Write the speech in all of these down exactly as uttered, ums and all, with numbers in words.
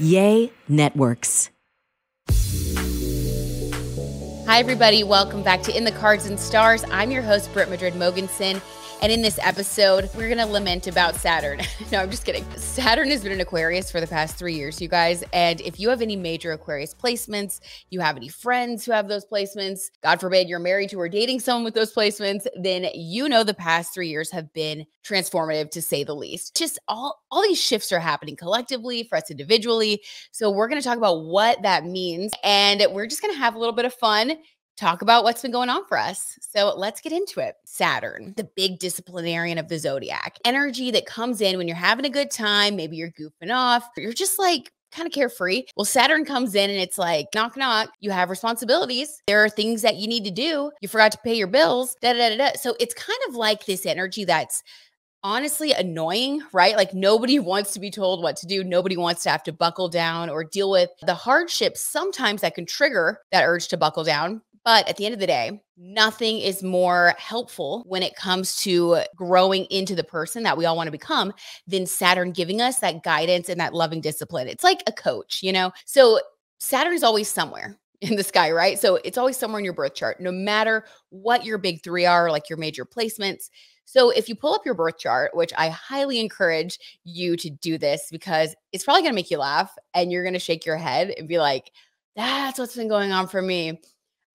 Yay Networks. Hi, everybody. Welcome back to In the Cards and Stars. I'm your host, Brit Madrid Mogensen. And in this episode, we're going to lament about Saturn. No, I'm just kidding. Saturn has been in Aquarius for the past three years, you guys. And if you have any major Aquarius placements, you have any friends who have those placements, God forbid you're married to or dating someone with those placements, then you know the past three years have been transformative, to say the least. Just all, all these shifts are happening collectively for us individually. So we're going to talk about what that means. And we're just going to have a little bit of fun. Talk about what's been going on for us. So let's get into it. Saturn, the big disciplinarian of the zodiac. Energy that comes in when you're having a good time, maybe you're goofing off, or you're just like kind of carefree. Well, Saturn comes in and it's like, knock, knock, you have responsibilities. There are things that you need to do. You forgot to pay your bills, da da da da. So it's kind of like this energy that's honestly annoying, right? Like nobody wants to be told what to do. Nobody wants to have to buckle down or deal with the hardships sometimes that can trigger that urge to buckle down. But at the end of the day, nothing is more helpful when it comes to growing into the person that we all want to become than Saturn giving us that guidance and that loving discipline. It's like a coach, you know? So Saturn is always somewhere in the sky, right? So it's always somewhere in your birth chart, no matter what your big three are, like your major placements. So if you pull up your birth chart, which I highly encourage you to do this because it's probably going to make you laugh and you're going to shake your head and be like, that's what's been going on for me.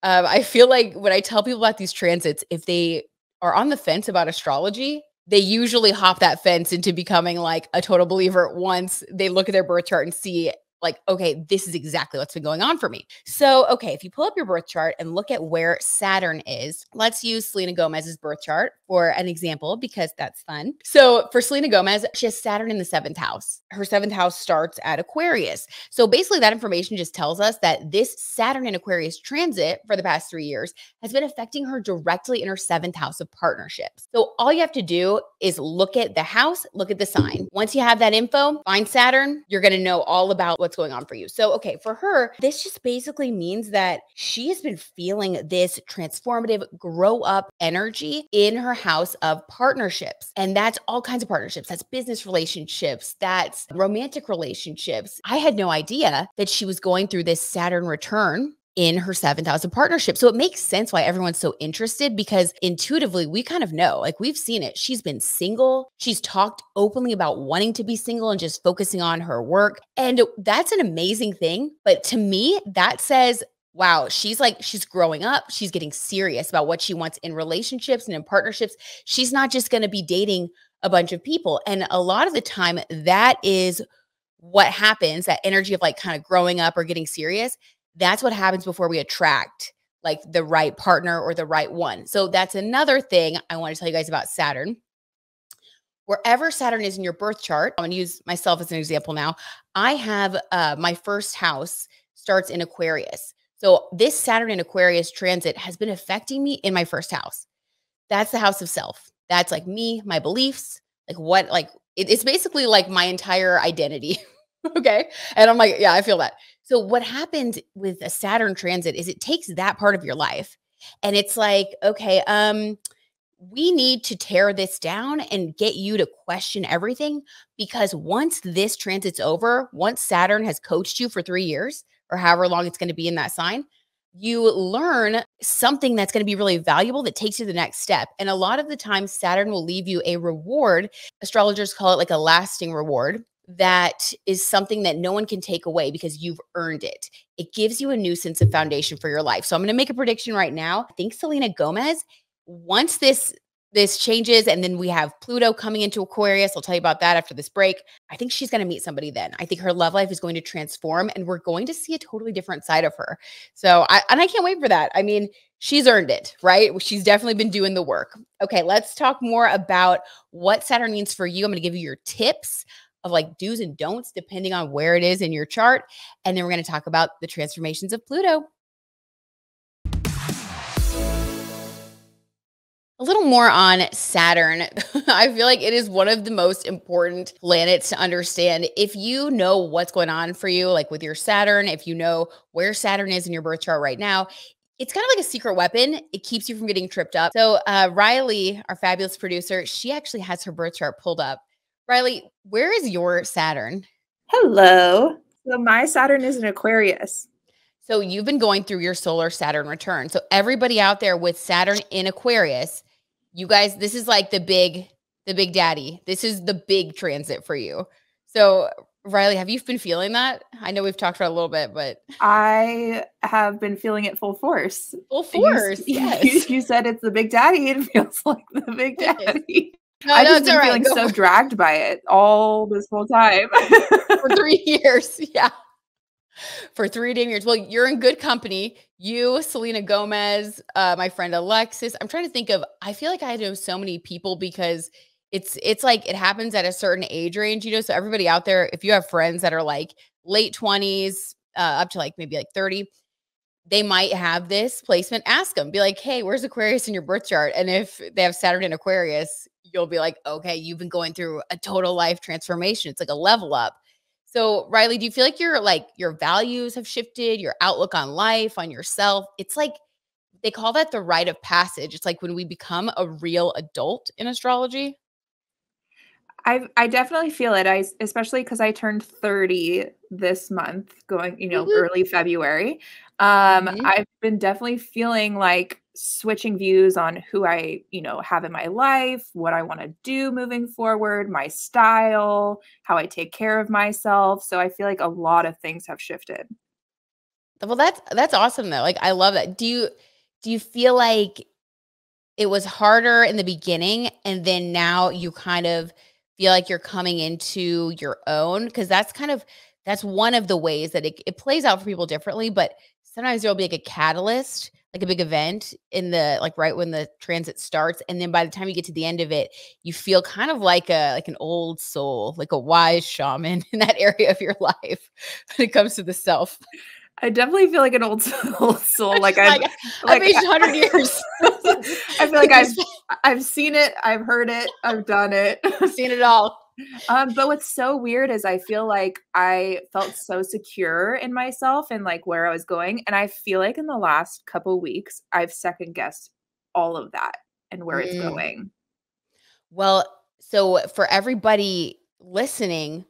Um, I feel like when I tell people about these transits, if they are on the fence about astrology, they usually hop that fence into becoming like a total believer once they look at their birth chart and see like, okay, this is exactly what's been going on for me. So, okay, if you pull up your birth chart and look at where Saturn is, let's use Selena Gomez's birth chart for an example because that's fun. So for Selena Gomez, she has Saturn in the seventh house. Her seventh house starts at Aquarius. So basically that information just tells us that this Saturn in Aquarius transit for the past three years has been affecting her directly in her seventh house of partnerships. So all you have to do is look at the house, look at the sign. Once you have that info, find Saturn, you're going to know all about what's going on for you. So, okay, for her, this just basically means that she has been feeling this transformative grow up energy in her house of partnerships. And that's all kinds of partnerships. That's business relationships. That's romantic relationships. I had no idea that she was going through this Saturn return in her seventh house of partnership. So it makes sense why everyone's so interested because intuitively we kind of know, like we've seen it. She's been single. She's talked openly about wanting to be single and just focusing on her work. And that's an amazing thing. But to me, that says, wow, she's like, she's growing up. She's getting serious about what she wants in relationships and in partnerships. She's not just going to be dating a bunch of people. And a lot of the time that is what happens, that energy of like kind of growing up or getting serious. That's what happens before we attract like the right partner or the right one. So that's another thing I want to tell you guys about Saturn. Wherever Saturn is in your birth chart, I'm going to use myself as an example now. I have uh, my first house starts in Aquarius. So this Saturn in Aquarius transit has been affecting me in my first house. That's the house of self. That's like me, my beliefs, like what, like it, it's basically like my entire identity. Okay. And I'm like, yeah, I feel that. So what happens with a Saturn transit is it takes that part of your life and it's like, okay, um, we need to tear this down and get you to question everything because once this transit's over, once Saturn has coached you for three years or however long it's going to be in that sign, you learn something that's going to be really valuable that takes you to the next step. And a lot of the time Saturn will leave you a reward. Astrologers call it like a lasting reward. That is something that no one can take away because you've earned it. It gives you a new sense of foundation for your life. So I'm going to make a prediction right now. I think Selena Gomez, once this, this changes and then we have Pluto coming into Aquarius, I'll tell you about that after this break. I think she's going to meet somebody then. I think her love life is going to transform and we're going to see a totally different side of her. So I, and I can't wait for that. I mean, she's earned it, right? She's definitely been doing the work. Okay. Let's talk more about what Saturn means for you. I'm going to give you your tips of like do's and don'ts, depending on where it is in your chart. And then we're going to talk about the transformations of Pluto. A little more on Saturn. I feel like it is one of the most important planets to understand. If you know what's going on for you, like with your Saturn, if you know where Saturn is in your birth chart right now, it's kind of like a secret weapon. It keeps you from getting tripped up. So uh, Riley, our fabulous producer, she actually has her birth chart pulled up. Riley, where is your Saturn? Hello. So my Saturn is in Aquarius. So you've been going through your solar Saturn return. So everybody out there with Saturn in Aquarius, you guys, this is like the big, the big daddy. This is the big transit for you. So Riley, have you been feeling that? I know we've talked about it a little bit, but. I have been feeling it full force. Full force, you, yes. You, you said it's the big daddy. It feels like the big daddy. No, I've no, just been right. feeling Go. so dragged by it all this whole time. For three years, yeah. For three damn years. Well, you're in good company. You, Selena Gomez, uh, my friend Alexis. I'm trying to think of, I feel like I know so many people because it's it's like it happens at a certain age range, you know? So everybody out there, if you have friends that are like late twenties, uh, up to like maybe like thirty, they might have this placement. Ask them. Be like, hey, where's Aquarius in your birth chart? And if they have Saturn in Aquarius, you'll be like, okay, you've been going through a total life transformation. It's like a level up. So Riley, do you feel like your like your values have shifted, your outlook on life, on yourself? It's like they call that the rite of passage. It's like when we become a real adult in astrology. I I definitely feel it. I especially because I turned thirty this month, going you know mm-hmm. early February. Um, mm-hmm. I've been definitely feeling like switching views on who I you know have in my life, what I want to do moving forward, my style, how I take care of myself. So I feel like a lot of things have shifted. Well, that's that's awesome though. Like I love that. Do you do you feel like it was harder in the beginning and then now you kind of feel like you're coming into your own? Because that's kind of that's one of the ways that it, it plays out for people differently, but sometimes there'll be like a catalyst, like a big event in the, like right when the transit starts. And then by the time you get to the end of it, you feel kind of like a, like an old soul, like a wise shaman in that area of your life when it comes to the self. I definitely feel like an old soul. soul. Like, I've, like I've aged a hundred years. I feel like I've, I've seen it. I've heard it. I've done it. I've seen it all. Um, but what's so weird is I feel like I felt so secure in myself and like where I was going. And I feel like in the last couple weeks, I've second guessed all of that and where mm. it's going. Well, so for everybody listening,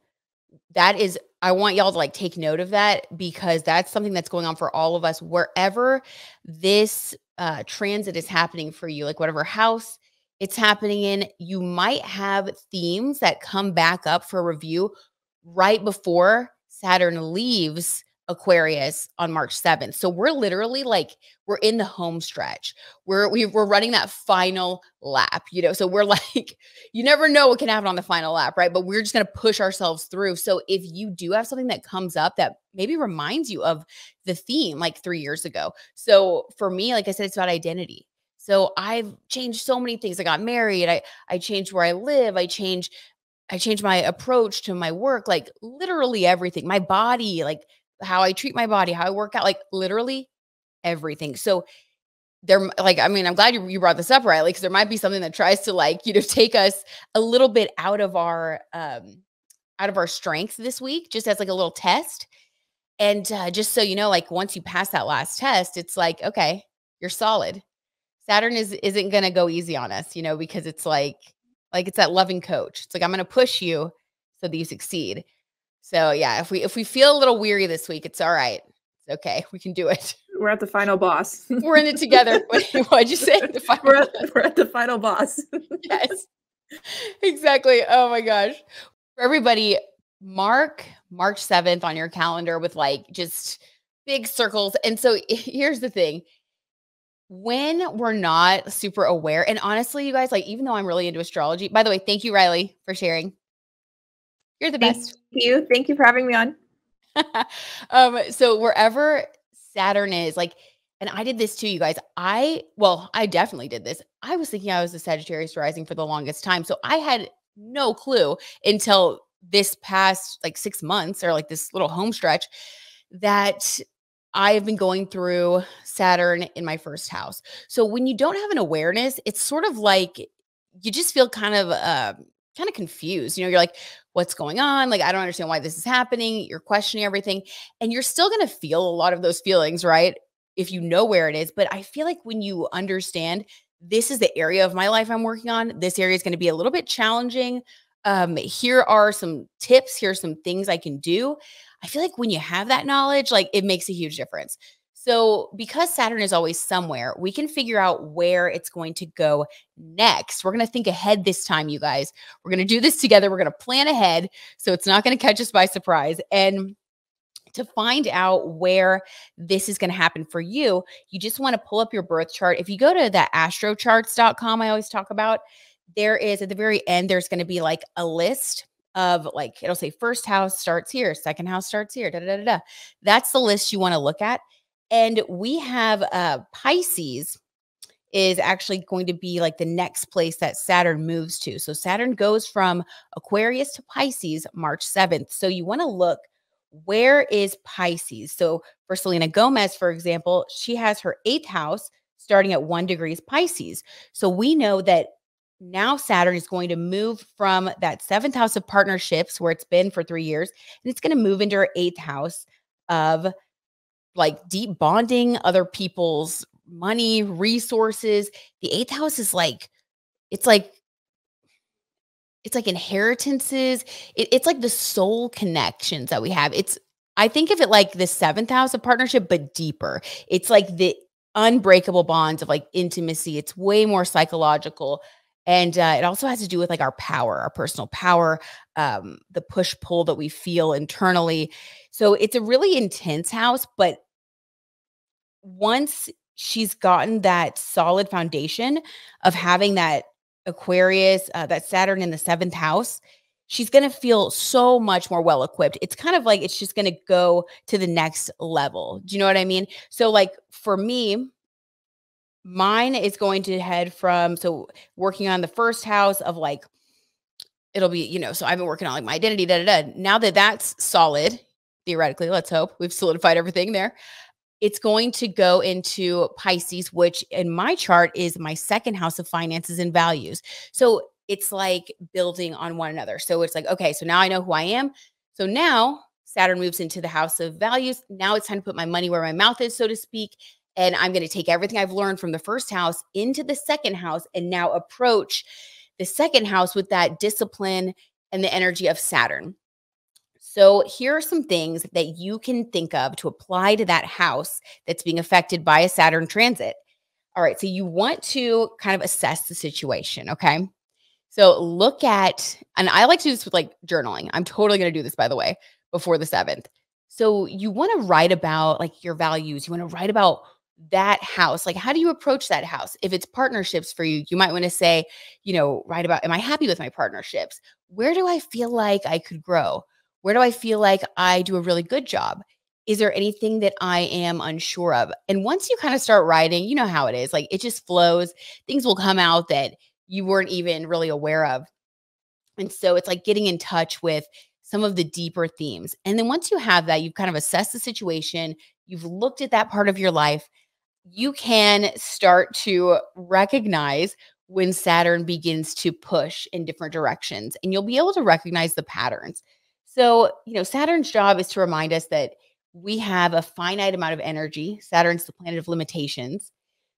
that is, I want y'all to like take note of that because that's something that's going on for all of us, wherever this uh, transit is happening for you, like whatever house it's happening in, you might have themes that come back up for review right before Saturn leaves Aquarius on March seventh. So we're literally like, we're in the home stretch. We're, we, we're running that final lap, you know? So we're like, you never know what can happen on the final lap, right? But we're just going to push ourselves through. So if you do have something that comes up that maybe reminds you of the theme like three years ago. So for me, like I said, it's about identity. So I've changed so many things. I got married. I, I changed where I live. I changed, I changed my approach to my work, like literally everything, my body, like how I treat my body, how I work out, like literally everything. So there, like, I mean, I'm glad you, you brought this up, right? Like, 'cause there might be something that tries to like, you know, take us a little bit out of our, um, out of our strength this week, just as like a little test. And uh, just so you know, like once you pass that last test, it's like, okay, you're solid. Saturn is, isn't going to go easy on us, you know, because it's like, like it's that loving coach. It's like, I'm going to push you so that you succeed. So yeah, if we, if we feel a little weary this week, it's all right. It's okay. We can do it. We're at the final boss. We're in it together. What'd you say? The final we're, at, we're at the final boss. Yes, exactly. Oh my gosh. For everybody, mark March seventh on your calendar with like just big circles. And so here's the thing. When we're not super aware, and honestly, you guys, like, even though I'm really into astrology, by the way, thank you, Riley, for sharing. You're the best. Thank you. Thank you for having me on. um, so wherever Saturn is, like, and I did this too, you guys, I, well, I definitely did this. I was thinking I was a Sagittarius rising for the longest time. So I had no clue until this past like six months or like this little home stretch that I've been going through Saturn in my first house. So when you don't have an awareness, it's sort of like you just feel kind of uh, kind of confused. You know, you're like, what's going on? Like, I don't understand why this is happening. You're questioning everything. And you're still going to feel a lot of those feelings, right? If you know where it is. But I feel like when you understand this is the area of my life I'm working on, this area is going to be a little bit challenging. Um, here are some tips. Here's some things I can do. I feel like when you have that knowledge, like it makes a huge difference. So because Saturn is always somewhere, we can figure out where it's going to go next. We're going to think ahead this time, you guys. We're going to do this together. We're going to plan ahead so it's not going to catch us by surprise. And to find out where this is going to happen for you, you just want to pull up your birth chart. If you go to that astro charts dot com I always talk about, there is at the very end, there's going to be like a list of like, it'll say first house starts here, second house starts here, da, da, da, da. That's the list you want to look at. And we have uh, Pisces is actually going to be like the next place that Saturn moves to. So Saturn goes from Aquarius to Pisces March seventh. So you want to look, where is Pisces? So for Selena Gomez, for example, she has her eighth house starting at one degrees Pisces. So we know that now Saturn is going to move from that seventh house of partnerships where it's been for three years, and it's going to move into her eighth house of like deep bonding, other people's money, resources. The eighth house is like, it's like, it's like inheritances. It, it's like the soul connections that we have. It's, I think of it like the seventh house of partnership, but deeper. It's like the unbreakable bonds of like intimacy. It's way more psychological. And uh, it also has to do with like our power, our personal power, um, the push pull that we feel internally. So it's a really intense house, but once she's gotten that solid foundation of having that Aquarius, uh, that Saturn in the seventh house, she's going to feel so much more well-equipped. It's kind of like, it's just going to go to the next level. Do you know what I mean? So like for me, mine is going to head from, so working on the first house of like, it'll be, you know, so I've been working on like my identity, da, da, da. Now that that's solid, theoretically, let's hope we've solidified everything there. It's going to go into Pisces, which in my chart is my second house of finances and values. So it's like building on one another. So it's like, okay, so now I know who I am. So now Saturn moves into the house of values. Now it's time to put my money where my mouth is, so to speak. And I'm going to take everything I've learned from the first house into the second house and now approach the second house with that discipline and the energy of Saturn. So here are some things that you can think of to apply to that house that's being affected by a Saturn transit. All right. So you want to kind of assess the situation. Okay. So look at, and I like to do this with like journaling. I'm totally going to do this, by the way, before the seventh. So you want to write about like your values. You want to write about that house. Like, how do you approach that house? If it's partnerships for you, you might want to say, you know, write about, am I happy with my partnerships? Where do I feel like I could grow? Where do I feel like I do a really good job? Is there anything that I am unsure of? And once you kind of start writing, you know how it is. Like, it just flows. Things will come out that you weren't even really aware of. And so it's like getting in touch with some of the deeper themes. And then once you have that, you've kind of assessed the situation. You've looked at that part of your life. You can start to recognize when Saturn begins to push in different directions, and you'll be able to recognize the patterns. So, you know, Saturn's job is to remind us that we have a finite amount of energy. Saturn's the planet of limitations.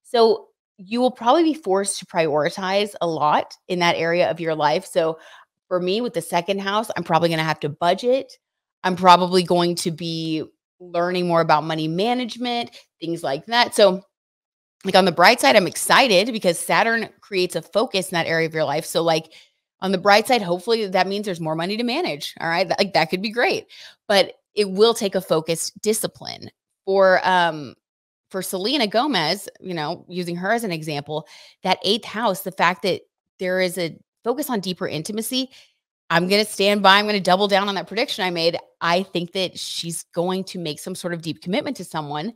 So you will probably be forced to prioritize a lot in that area of your life. So for me, with the second house, I'm probably going to have to budget. I'm probably going to be learning more about money management, things like that. So like on the bright side, I'm excited because Saturn creates a focus in that area of your life. So like on the bright side, hopefully that means there's more money to manage. All right. Like that could be great, but it will take a focused discipline. For, um, for Selena Gomez, you know, using her as an example, that eighth house, the fact that there is a focus on deeper intimacy, I'm going to stand by. I'm going to double down on that prediction I made. I think that she's going to make some sort of deep commitment to someone,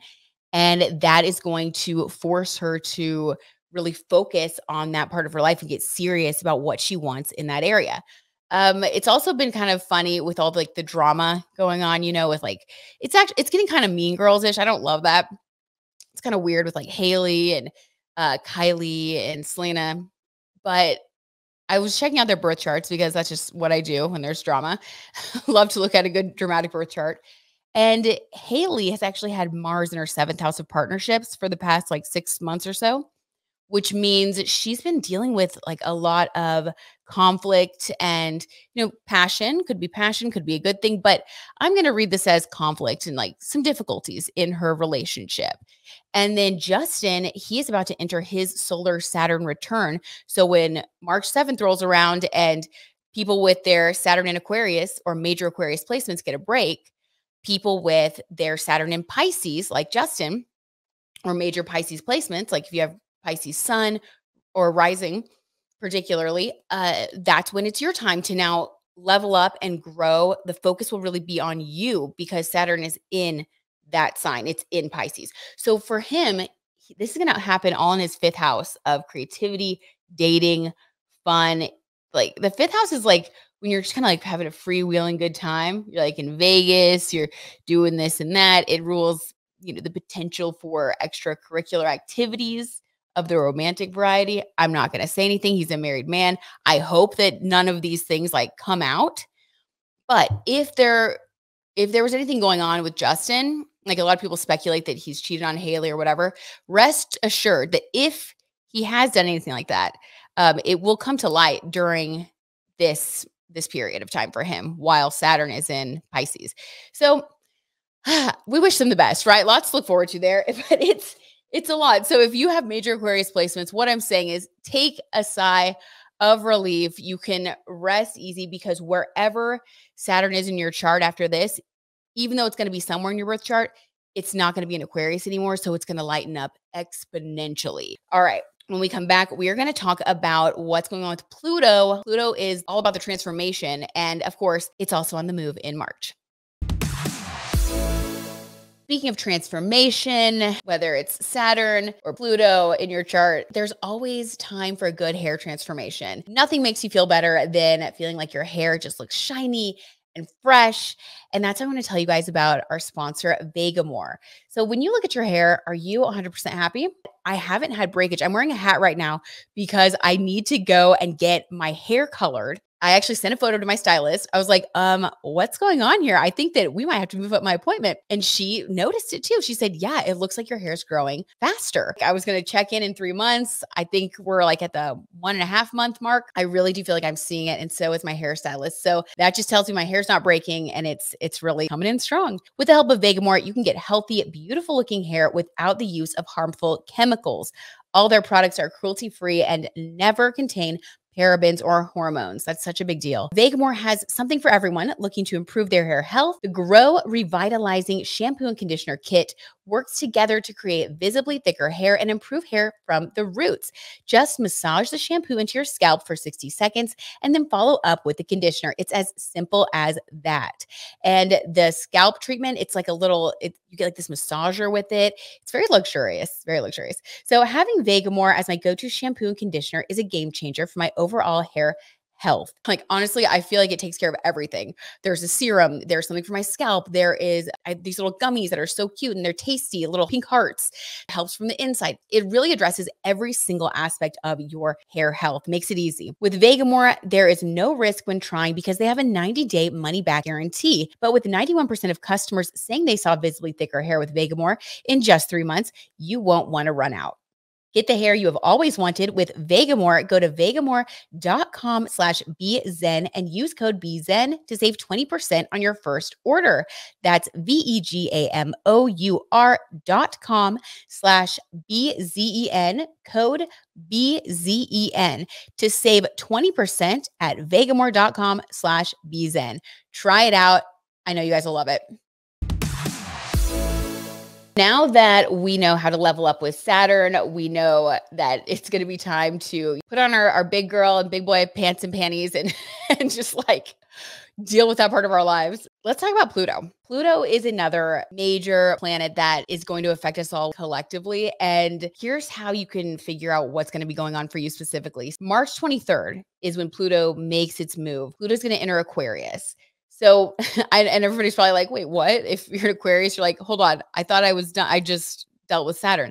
and that is going to force her to really focus on that part of her life and get serious about what she wants in that area. Um, it's also been kind of funny with all the, like the drama going on, you know, with like, it's actually, it's getting kind of Mean Girls-ish. I don't love that. It's kind of weird with like Hailey and uh, Kylie and Selena, but I was checking out their birth charts because that's just what I do when there's drama. Love to look at a good dramatic birth chart. And Hailey has actually had Mars in her seventh house of partnerships for the past like six months or so, which means she's been dealing with like a lot of conflict and, you know, passion. Could be passion, could be a good thing, but I'm going to read this as conflict and like some difficulties in her relationship. And then Justin, he is about to enter his solar Saturn return. So when March seventh rolls around and people with their Saturn in Aquarius or major Aquarius placements get a break, people with their Saturn in Pisces, like Justin, or major Pisces placements, like if you have Pisces sun or rising particularly, uh, that's when it's your time to now level up and grow. The focus will really be on you because Saturn is in that sign. It's in Pisces. So for him, he, this is going to happen all in his fifth house of creativity, dating, fun. Like the fifth house is like when you're just kind of like having a freewheeling good time. You're like in Vegas, you're doing this and that. It rules, you know, the potential for extracurricular activities of the romantic variety. I'm not going to say anything. He's a married man. I hope that none of these things like come out. But if there, if there was anything going on with Justin, like a lot of people speculate that he's cheated on Hailey or whatever, rest assured that if he has done anything like that, um, it will come to light during this, this period of time for him while Saturn is in Pisces. So we wish them the best, right? Lots to look forward to there, but it's, It's a lot. So if you have major Aquarius placements, what I'm saying is take a sigh of relief. You can rest easy because wherever Saturn is in your chart after this, even though it's going to be somewhere in your birth chart, it's not going to be in Aquarius anymore. So it's going to lighten up exponentially. All right. When we come back, we are going to talk about what's going on with Pluto. Pluto is all about the transformation. And of course, it's also on the move in March. Speaking of transformation, whether it's Saturn or Pluto in your chart, there's always time for a good hair transformation. Nothing makes you feel better than feeling like your hair just looks shiny and fresh. And that's what I want to tell you guys about our sponsor, Vegamour. So when you look at your hair, are you one hundred percent happy? I haven't had breakage. I'm wearing a hat right now because I need to go and get my hair colored. I actually sent a photo to my stylist. I was like, um, what's going on here? I think that we might have to move up my appointment. And she noticed it too. She said, yeah, it looks like your hair's growing faster. I was going to check in in three months. I think we're like at the one and a half month mark. I really do feel like I'm seeing it. And so is my hairstylist. So that just tells me my hair's not breaking and it's, it's really coming in strong. With the help of Vegamour, you can get healthy, beautiful looking hair without the use of harmful chemicals. All their products are cruelty-free and never contain parabens or hormones. That's such a big deal. Vegamour has something for everyone looking to improve their hair health. The Grow Revitalizing Shampoo and Conditioner Kit works together to create visibly thicker hair and improve hair from the roots. Just massage the shampoo into your scalp for sixty seconds and then follow up with the conditioner. It's as simple as that. And the scalp treatment, it's like a little, it, you get like this massager with it. It's very luxurious, very luxurious. So having Vegamour as my go-to shampoo and conditioner is a game changer for my overall hair health. Like, honestly, I feel like it takes care of everything. There's a serum. There's something for my scalp. There is I, these little gummies that are so cute and they're tasty, little pink hearts. It helps from the inside. It really addresses every single aspect of your hair health. Makes it easy. With Vegamour, there is no risk when trying because they have a ninety day money back guarantee. But with ninety-one percent of customers saying they saw visibly thicker hair with Vegamour in just three months, you won't want to run out. Get the hair you have always wanted with Vegamour. Go to vegamour.com slash bzen and use code bzen to save twenty percent on your first order. That's V-E-G-A-M-O-U-R dot com slash B-Z-E-N, code B Z E N to save twenty percent at vegamour.com slash bzen. Try it out. I know you guys will love it. Now that we know how to level up with Saturn, we know that it's going to be time to put on our, our big girl and big boy pants and panties and, and just like deal with that part of our lives. Let's talk about Pluto. Pluto is another major planet that is going to affect us all collectively. And here's how you can figure out what's going to be going on for you specifically. March twenty-third is when Pluto makes its move. Pluto's going to enter Aquarius. So, and everybody's probably like, wait, what? If you're an Aquarius, you're like, hold on. I thought I was done. I just dealt with Saturn.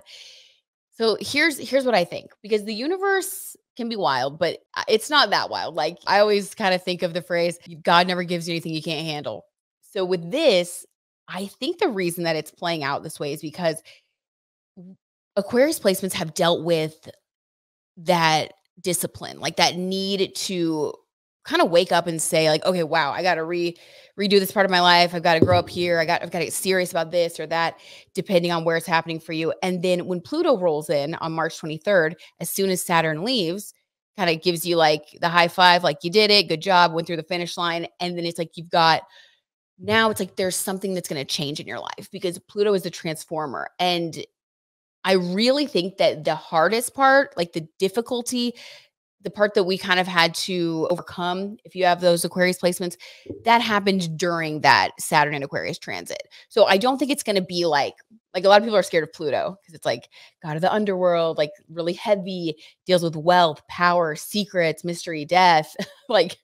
So here's, here's what I think, because the universe can be wild, but it's not that wild. Like I always kind of think of the phrase, God never gives you anything you can't handle. So with this, I think the reason that it's playing out this way is because Aquarius placements have dealt with that discipline, like that need to kind of wake up and say like, okay, wow, I got to re redo this part of my life. I've got to grow up here. I got, I've got to get serious about this or that, depending on where it's happening for you. And then when Pluto rolls in on March twenty-third, as soon as Saturn leaves, kind of gives you like the high five, like you did it, good job, went through the finish line. And then it's like, you've got, now it's like, there's something that's going to change in your life because Pluto is the transformer. And I really think that the hardest part, like the difficulty, the part that we kind of had to overcome, if you have those Aquarius placements, that happened during that Saturn and Aquarius transit. So I don't think it's going to be like, like a lot of people are scared of Pluto because it's like god of the underworld, like really heavy, deals with wealth, power, secrets, mystery, death. Like,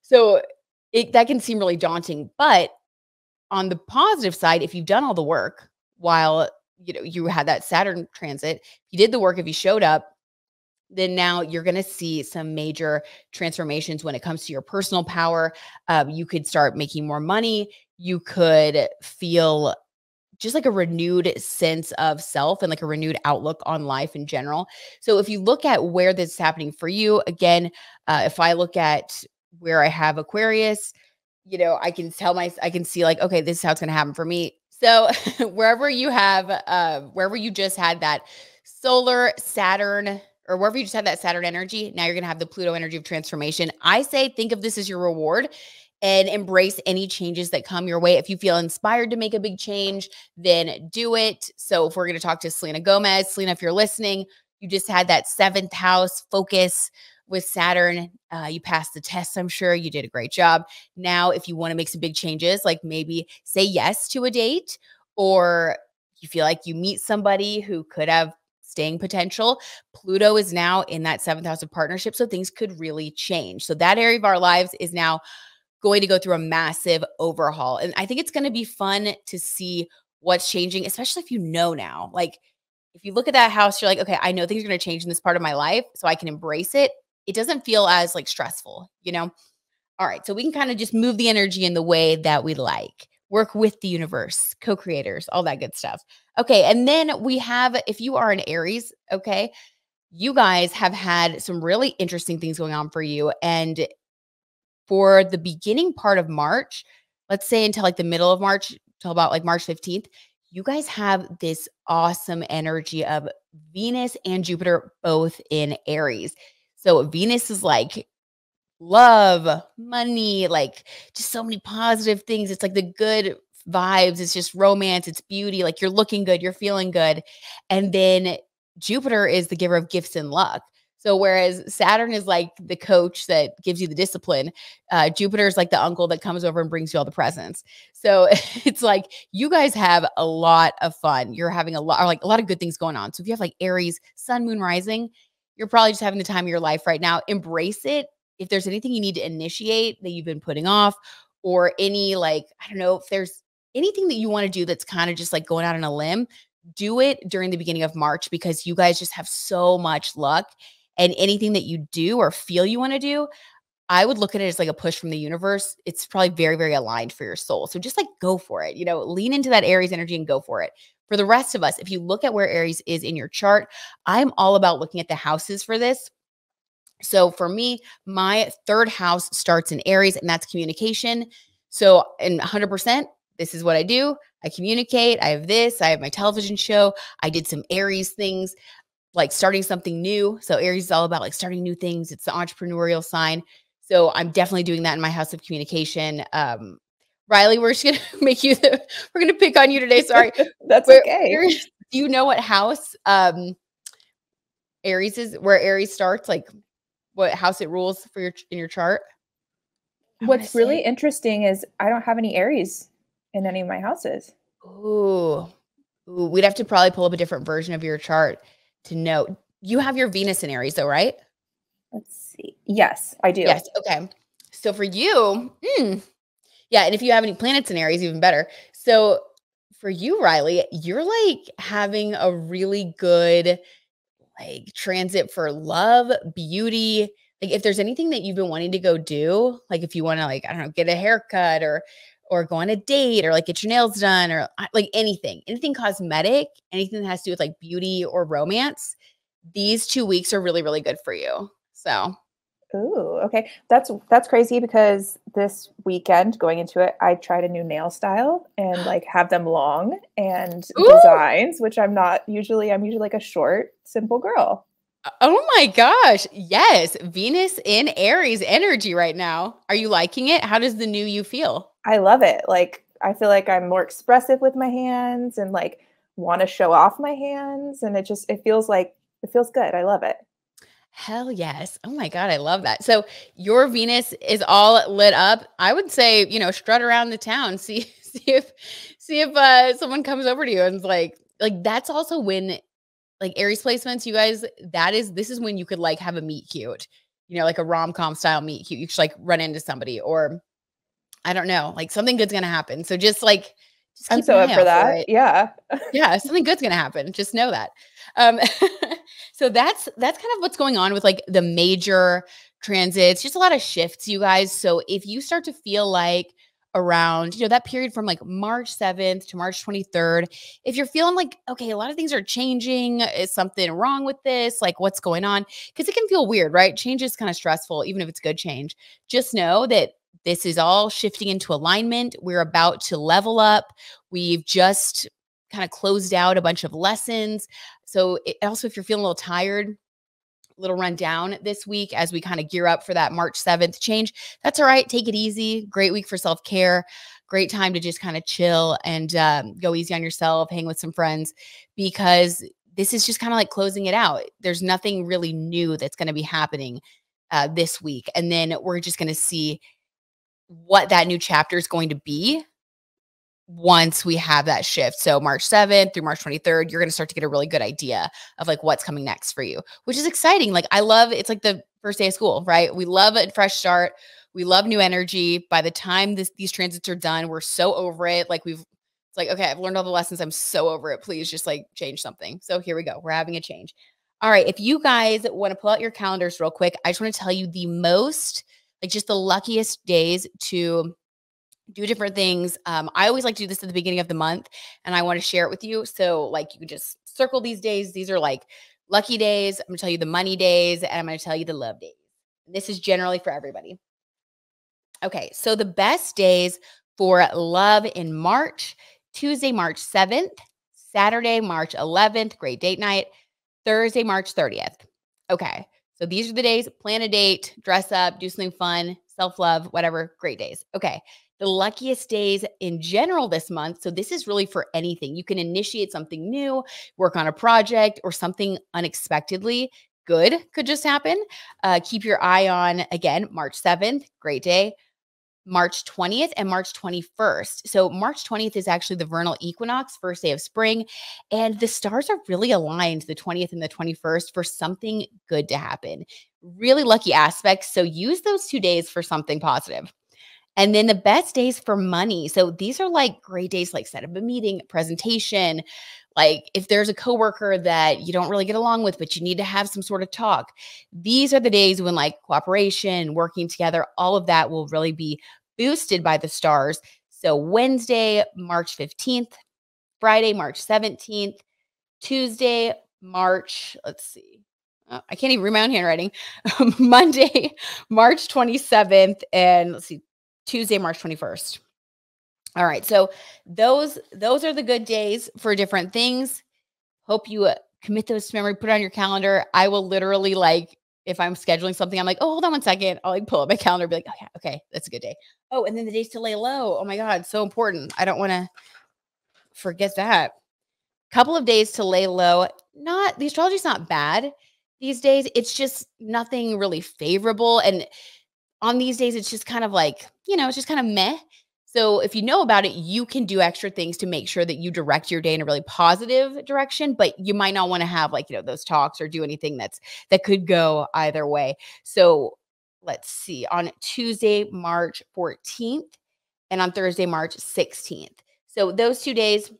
so it, that can seem really daunting. But on the positive side, if you've done all the work while, you know, you had that Saturn transit, you did the work, if you showed up, then now you're going to see some major transformations when it comes to your personal power. Um, you could start making more money. You could feel just like a renewed sense of self and like a renewed outlook on life in general. So if you look at where this is happening for you, again, uh, if I look at where I have Aquarius, you know, I can tell my, I can see like, okay, this is how it's going to happen for me. So wherever you have, uh, wherever you just had that solar Saturn, or wherever you just had that Saturn energy, now you're going to have the Pluto energy of transformation. I say think of this as your reward and embrace any changes that come your way. If you feel inspired to make a big change, then do it. So if we're going to talk to Selena Gomez, Selena, if you're listening, you just had that seventh house focus with Saturn. Uh, you passed the test, I'm sure. You did a great job. Now, if you want to make some big changes, like maybe say yes to a date, or you feel like you meet somebody who could have staying potential, Pluto is now in that seventh house of partnership. So things could really change. So that area of our lives is now going to go through a massive overhaul. And I think it's going to be fun to see what's changing, especially if you know now. Like if you look at that house, you're like, okay, I know things are going to change in this part of my life, so I can embrace it. It doesn't feel as like stressful, you know? All right. So we can kind of just move the energy in the way that we like. Work with the universe, co-creators, all that good stuff. Okay. And then we have, if you are an Aries, okay, you guys have had some really interesting things going on for you. And for the beginning part of March, let's say until like the middle of March, till about like March fifteenth, you guys have this awesome energy of Venus and Jupiter both in Aries. So Venus is like love, money, like just so many positive things. It's like the good vibes. It's just romance. It's beauty. Like you're looking good. You're feeling good. And then Jupiter is the giver of gifts and luck. So whereas Saturn is like the coach that gives you the discipline, uh, Jupiter is like the uncle that comes over and brings you all the presents. So it's like you guys have a lot of fun. You're having a lot, or like a lot of good things going on. So if you have like Aries, sun, moon, rising, you're probably just having the time of your life right now. Embrace it. If there's anything you need to initiate that you've been putting off, or any like, I don't know, if there's anything that you want to do that's kind of just like going out on a limb, do it during the beginning of March, because you guys just have so much luck. And anything that you do or feel you want to do, I would look at it as like a push from the universe. It's probably very, very aligned for your soul. So just like go for it, you know, lean into that Aries energy and go for it. For the rest of us, if you look at where Aries is in your chart, I'm all about looking at the houses for this. So for me, my third house starts in Aries, and that's communication. So in one hundred percent, this is what I do. I communicate. I have this. I have my television show. I did some Aries things, like starting something new. So Aries is all about like starting new things. It's the entrepreneurial sign. So I'm definitely doing that in my house of communication. Um, Riley, we're just going to make you, the, we're going to pick on you today. Sorry. That's we're, okay. Aries, do you know what house um, Aries is, where Aries starts? Like, what house it rules for your in your chart? I What's really say. interesting is I don't have any Aries in any of my houses. Ooh. Ooh, we'd have to probably pull up a different version of your chart to know. You have your Venus in Aries though, right? Let's see. Yes, I do. Yes. Okay. So for you, mm, yeah. And if you have any planets in Aries, even better. So for you, Riley, you're like having a really good like transit for love, beauty. Like if there's anything that you've been wanting to go do, like if you want to like, I don't know, get a haircut or, or go on a date or like get your nails done or like anything, anything cosmetic, anything that has to do with like beauty or romance, these two weeks are really, really good for you. So. Ooh, okay. That's, that's crazy because this weekend going into it, I tried a new nail style and like have them long and Ooh. designs, which I'm not usually, I'm usually like a short, simple girl. Oh my gosh. Yes. Venus in Aries energy right now. Are you liking it? How does the new you feel? I love it. Like, I feel like I'm more expressive with my hands and like want to show off my hands. And it just, it feels like, it feels good. I love it. Hell yes. Oh my God. I love that. So your Venus is all lit up. I would say, you know, strut around the town. See, see if, see if uh, someone comes over to you and is like, like, that's also when like Aries placements, you guys, that is, this is when you could like have a meet cute, you know, like a rom-com style meet cute. You should like run into somebody or I don't know, like something good's going to happen. So just like, just keep I'm so up for that. For yeah. yeah. Something good's going to happen. Just know that. Um, So that's, that's kind of what's going on with like the major transits, just a lot of shifts, you guys. So if you start to feel like around, you know, that period from like March seventh to March twenty-third, if you're feeling like, okay, a lot of things are changing, is something wrong with this? Like what's going on? Because it can feel weird, right? Change is kind of stressful, even if it's good change. Just know that this is all shifting into alignment. We're about to level up. We've just kind of closed out a bunch of lessons. So it, also, if you're feeling a little tired, a little run down this week as we kind of gear up for that March seventh change, that's all right. Take it easy. Great week for self-care. Great time to just kind of chill and um, go easy on yourself, hang with some friends, because this is just kind of like closing it out. There's nothing really new that's going to be happening uh, this week. And then we're just going to see what that new chapter is going to be. Once we have that shift, so March seventh through March twenty-third, you're going to start to get a really good idea of like what's coming next for you, which is exciting. Like I love, it's like the first day of school, right? We love a fresh start. We love new energy. By the time this, these transits are done, we're so over it. Like we've, it's like, okay, I've learned all the lessons. I'm so over it. Please just like change something. So here we go. We're having a change. All right. If you guys want to pull out your calendars real quick, I just want to tell you the most, like just the luckiest days to do different things. Um, I always like to do this at the beginning of the month and I want to share it with you. So like you can just circle these days. These are like lucky days. I'm going to tell you the money days and I'm going to tell you the love days. This is generally for everybody. Okay. So the best days for love in March: Tuesday, March seventh, Saturday, March eleventh, great date night, Thursday, March thirtieth. Okay. So these are the days. Plan a date, dress up, do something fun, self-love, whatever, great days. Okay. The luckiest days in general this month. So this is really for anything. You can initiate something new, work on a project, or something unexpectedly good could just happen. Uh, keep your eye on, again, March seventh, great day, March twentieth, and March twenty-first. So March twentieth is actually the vernal equinox, first day of spring. And the stars are really aligned, the twentieth and the twenty-first, for something good to happen. Really lucky aspects. So use those two days for something positive. And then the best days for money. So these are like great days, like set up a meeting, presentation. Like if there's a coworker that you don't really get along with, but you need to have some sort of talk. These are the days when like cooperation, working together, all of that will really be boosted by the stars. So Wednesday, March fifteenth, Friday, March seventeenth, Tuesday, March, let's see. Oh, I can't even read my own handwriting. Monday, March twenty-seventh, and let's see. Tuesday, March twenty-first. All right. So those, those are the good days for different things. Hope you uh, commit those to memory, put it on your calendar. I will literally like, if I'm scheduling something, I'm like, oh, hold on one second. I'll like pull up my calendar and be like, oh, yeah, okay, that's a good day. Oh, and then the days to lay low. Oh my God. So important. I don't want to forget that. Couple of days to lay low. Not, the astrology is not bad these days. It's just nothing really favorable. And on these days, it's just kind of like, you know, it's just kind of meh. So if you know about it, you can do extra things to make sure that you direct your day in a really positive direction, but you might not want to have like, you know, those talks or do anything that's, that could go either way. So let's see, on Tuesday, March fourteenth, and on Thursday, March sixteenth. So those two days,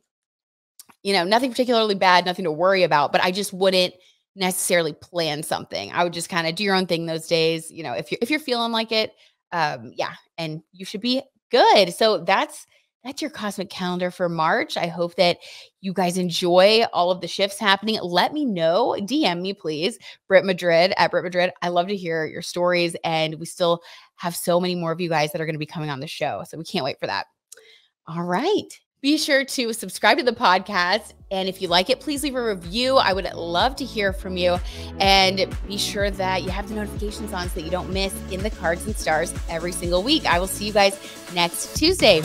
you know, nothing particularly bad, nothing to worry about, but I just wouldn't necessarily plan something. I would just kind of do your own thing those days. You know, if you're, if you're feeling like it, um, yeah, and you should be good. So that's, that's your cosmic calendar for March. I hope that you guys enjoy all of the shifts happening. Let me know. D M me, please. Brit Madrid at Brit Madrid. I love to hear your stories. And we still have so many more of you guys that are going to be coming on the show. So we can't wait for that. All right. Be sure to subscribe to the podcast. And if you like it, please leave a review. I would love to hear from you. And be sure that you have the notifications on so that you don't miss In the Cards and Stars every single week. I will see you guys next Tuesday.